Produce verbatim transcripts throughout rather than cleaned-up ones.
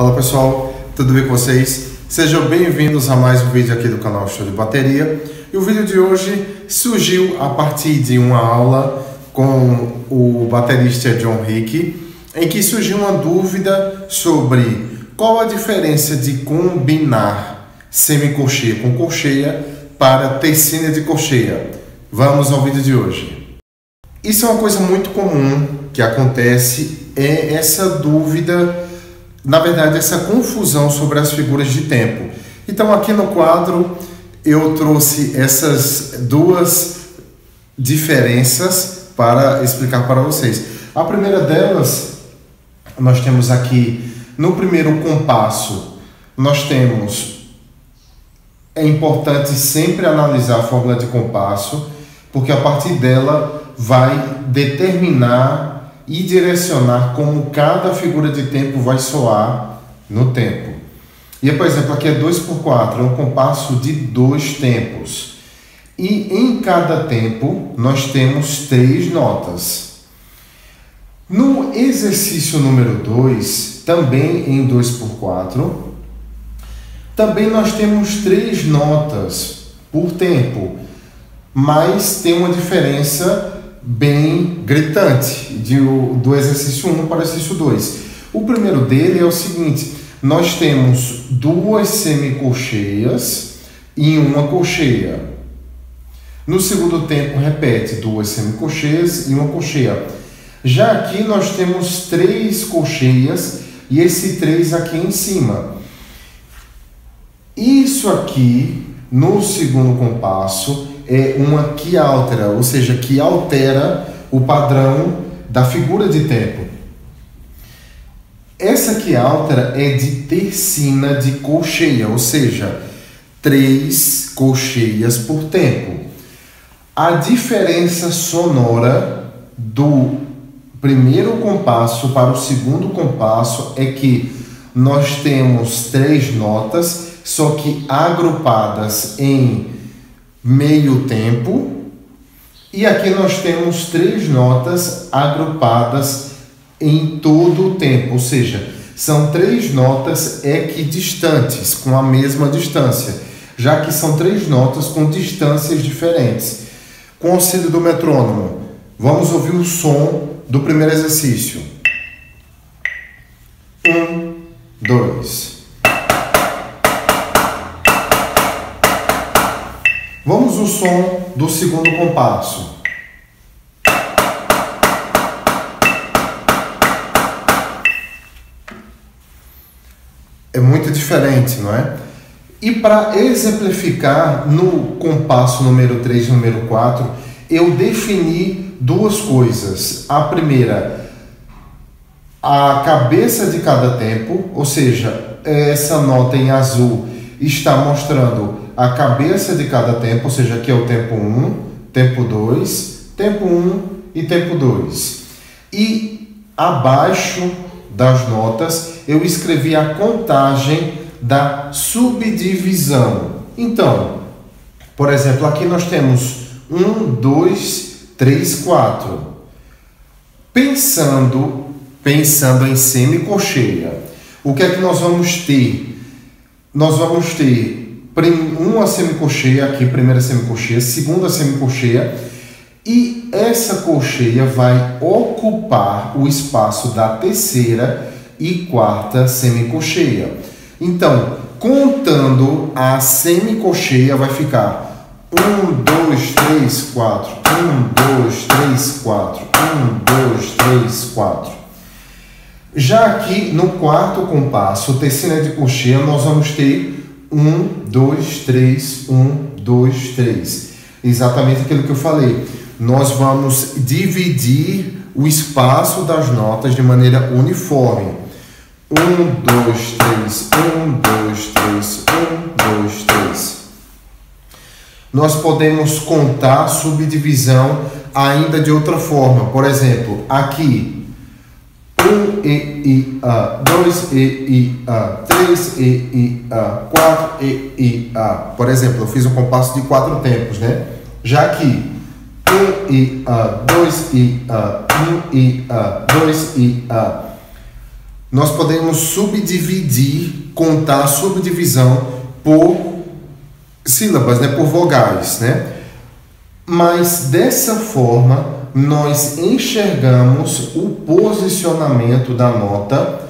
Fala pessoal, tudo bem com vocês? Sejam bem-vindos a mais um vídeo aqui do canal Estude Bateria. E o vídeo de hoje surgiu a partir de uma aula com o baterista John Rick, em que surgiu uma dúvida sobre qual a diferença de combinar semicolcheia com colcheia para tercina de colcheia. Vamos ao vídeo de hoje. Isso é uma coisa muito comum que acontece, é essa dúvida, na verdade, essa confusão sobre as figuras de tempo. Então, aqui no quadro, eu trouxe essas duas diferenças para explicar para vocês. A primeira delas, nós temos aqui, no primeiro compasso, nós temos... É importante sempre analisar a fórmula de compasso, porque a partir dela vai determinar e direcionar como cada figura de tempo vai soar no tempo. E, por exemplo, aqui é dois por quatro, é um compasso de dois tempos. E em cada tempo, nós temos três notas. No exercício número dois, também em dois por quatro, também nós temos três notas por tempo, mas tem uma diferença bem gritante de, do exercício um para o exercício dois. O primeiro dele é o seguinte: nós temos duas semicolcheias e uma colcheia. No segundo tempo, repete duas semicolcheias e uma colcheia. Já aqui nós temos três colcheias e esse três aqui em cima. Isso aqui, no segundo compasso, é uma que altera, ou seja, que altera o padrão da figura de tempo. Essa que altera é de tercina de colcheia, ou seja, três colcheias por tempo. A diferença sonora do primeiro compasso para o segundo compasso é que nós temos três notas, só que agrupadas em meio tempo, e aqui nós temos três notas agrupadas em todo o tempo, ou seja, são três notas equidistantes, com a mesma distância, já que são três notas com distâncias diferentes. Com o auxílio do metrônomo, vamos ouvir o som do primeiro exercício. Um, dois... Vamos o som do segundo compasso. É muito diferente, não é? E para exemplificar, no compasso número três e número quatro, eu defini duas coisas. A primeira, a cabeça de cada tempo, ou seja, essa nota em azul está mostrando a cabeça de cada tempo, ou seja, aqui é o tempo um, tempo dois, tempo um e tempo dois. E abaixo das notas eu escrevi a contagem da subdivisão. Então, por exemplo, aqui nós temos um, dois, três, quatro. Pensando, pensando em semicolcheia, o que é que nós vamos ter? Nós vamos ter uma semicolcheia aqui, primeira semicolcheia, segunda semicolcheia, e essa colcheia vai ocupar o espaço da terceira e quarta semicolcheia. Então, contando a semicolcheia, vai ficar um, dois, três, quatro, um, dois, três, quatro, um, dois, três, quatro. Já aqui no quarto compasso, terceira de colcheia, nós vamos ter um, dois, três, um, dois, três. Exatamente aquilo que eu falei. Nós vamos dividir o espaço das notas de maneira uniforme. um, dois, três, um, dois, três, um, dois, três. Nós podemos contar a subdivisão ainda de outra forma. Por exemplo, aqui. um, e, ia, dois, e, ia, três, e, ia, quatro, e, ia. Por exemplo, eu fiz um compasso de quatro tempos, né? Já aqui, um, ia, dois, ia, um, ia, dois, ia. nós podemos subdividir, contar a subdivisão por sílabas, né? Por vogais, né? Mas dessa forma nós enxergamos o posicionamento da nota,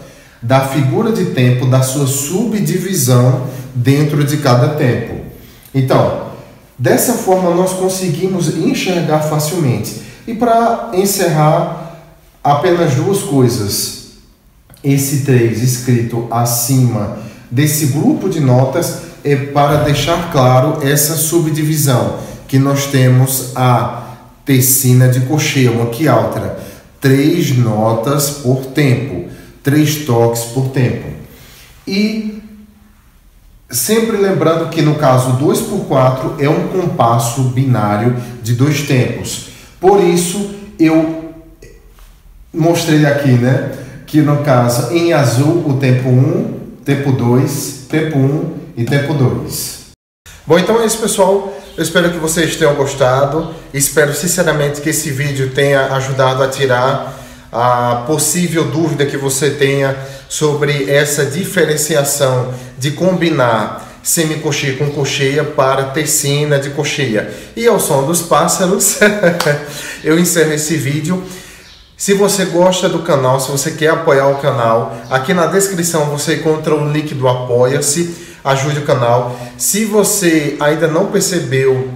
da figura de tempo, da sua subdivisão dentro de cada tempo. Então, dessa forma nós conseguimos enxergar facilmente. E para encerrar, apenas duas coisas. Esse três escrito acima desse grupo de notas é para deixar claro essa subdivisão, que nós temos a tercina de cocheia, uma quialtra, três notas por tempo, três toques por tempo. E sempre lembrando que no caso dois por quatro é um compasso binário de dois tempos. Por isso eu mostrei aqui, né? Que no caso, em azul, o tempo um, tempo dois, tempo um e tempo dois. Bom, então é isso, pessoal. Eu espero que vocês tenham gostado. Espero sinceramente que esse vídeo tenha ajudado a tirar a possível dúvida que você tenha sobre essa diferenciação de combinar semicocheia com cocheia para tercina de cocheia. E ao som dos pássaros, eu encerro esse vídeo. Se você gosta do canal, se você quer apoiar o canal, aqui na descrição você encontra o link do Apoia-se, ajude o canal. Se você ainda não percebeu,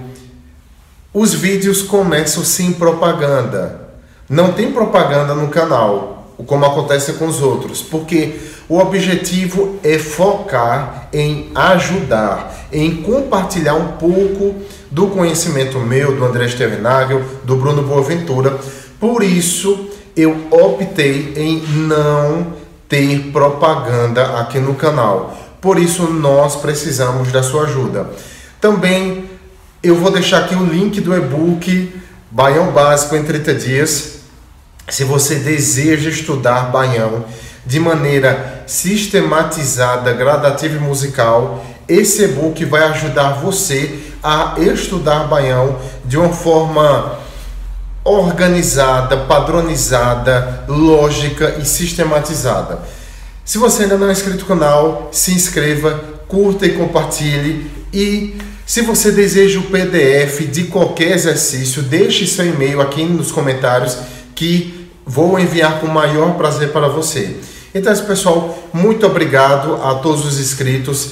os vídeos começam sem propaganda. Não tem propaganda no canal, como acontece com os outros, porque o objetivo é focar em ajudar, em compartilhar um pouco do conhecimento meu, do André Sterrenagel, do Bruno Boaventura. Por isso, eu optei em não ter propaganda aqui no canal. Por isso, nós precisamos da sua ajuda. Também, eu vou deixar aqui o link do e-book Baião Básico em trinta dias. Se você deseja estudar baião de maneira sistematizada, gradativa e musical, esse e-book vai ajudar você a estudar baião de uma forma organizada, padronizada, lógica e sistematizada. Se você ainda não é inscrito no canal, se inscreva, curta e compartilhe. E se você deseja o P D F de qualquer exercício, deixe seu e-mail aqui nos comentários que vou enviar com o maior prazer para você. Então, pessoal, muito obrigado a todos os inscritos.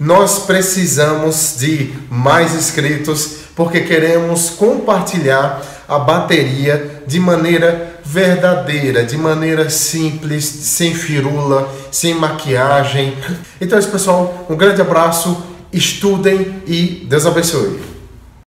Nós precisamos de mais inscritos porque queremos compartilhar a bateria de maneira verdadeira, de maneira simples, sem firula, sem maquiagem. Então é isso, pessoal. Um grande abraço, estudem e Deus abençoe.